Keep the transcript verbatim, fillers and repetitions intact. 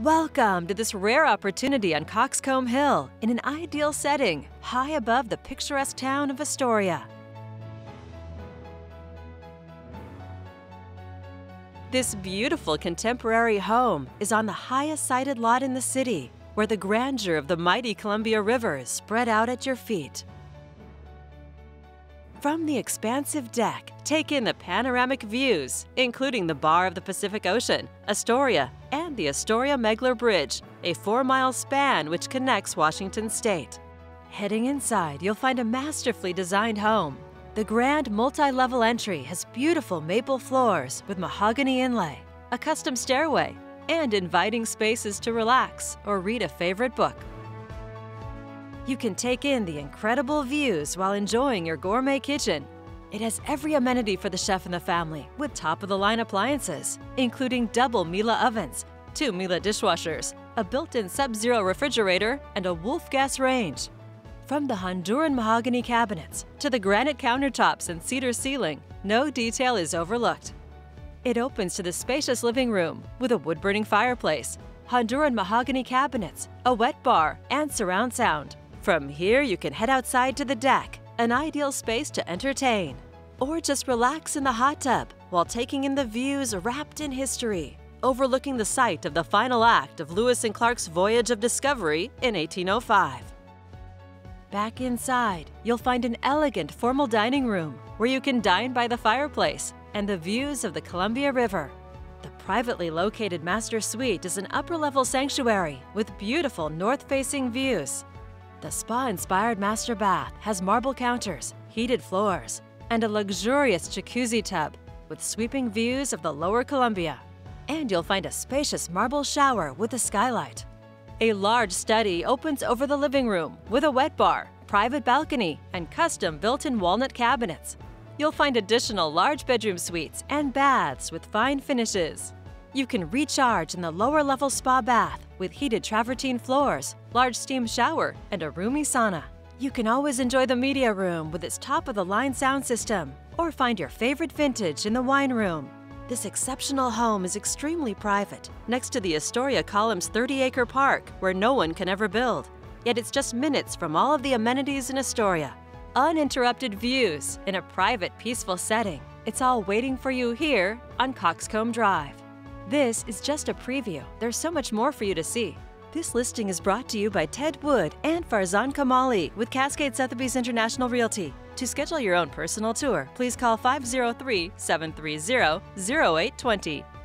Welcome to this rare opportunity on Coxcomb Hill in an ideal setting, high above the picturesque town of Astoria. This beautiful contemporary home is on the highest sited lot in the city, where the grandeur of the mighty Columbia River is spread out at your feet. From the expansive deck, take in the panoramic views, including the bar of the Pacific Ocean, Astoria, and the Astoria-Megler Bridge, a four-mile span which connects Washington State. Heading inside, you'll find a masterfully designed home. The grand multi-level entry has beautiful maple floors with mahogany inlay, a custom stairway, and inviting spaces to relax or read a favorite book. You can take in the incredible views while enjoying your gourmet kitchen. It has every amenity for the chef and the family, with top-of-the-line appliances, including double Miele ovens, two Miele dishwashers, a built-in Sub-Zero refrigerator, and a Wolf gas range. From the Honduran mahogany cabinets to the granite countertops and cedar ceiling, no detail is overlooked. It opens to the spacious living room with a wood-burning fireplace, Honduran mahogany cabinets, a wet bar, and surround sound. From here, you can head outside to the deck, an ideal space to entertain, or just relax in the hot tub while taking in the views wrapped in history, overlooking the site of the final act of Lewis and Clark's voyage of discovery in eighteen oh five. Back inside, you'll find an elegant formal dining room where you can dine by the fireplace and the views of the Columbia River. The privately located master suite is an upper-level sanctuary with beautiful north-facing views. The spa-inspired master bath has marble counters, heated floors, and a luxurious jacuzzi tub with sweeping views of the Lower Columbia. And you'll find a spacious marble shower with a skylight. A large study opens over the living room with a wet bar, private balcony, and custom built-in walnut cabinets. You'll find additional large bedroom suites and baths with fine finishes. You can recharge in the lower-level spa bath with heated travertine floors, large steam shower, and a roomy sauna. You can always enjoy the media room with its top-of-the-line sound system, or find your favorite vintage in the wine room. This exceptional home is extremely private, next to the Astoria Column's thirty-acre park where no one can ever build. Yet it's just minutes from all of the amenities in Astoria. Uninterrupted views in a private, peaceful setting. It's all waiting for you here on Coxcomb Drive. This is just a preview. There's so much more for you to see. This listing is brought to you by Ted Wood and Farzan Kamali with Cascade Sotheby's International Realty. To schedule your own personal tour, please call five oh three, seven three zero, zero eight two zero.